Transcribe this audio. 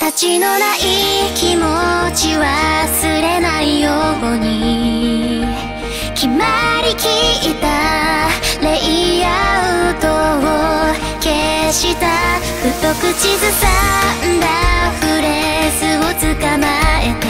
形のない気持ち忘れないように決まりきったレイアウトを消した太口ずさんだフレーズを捕まえて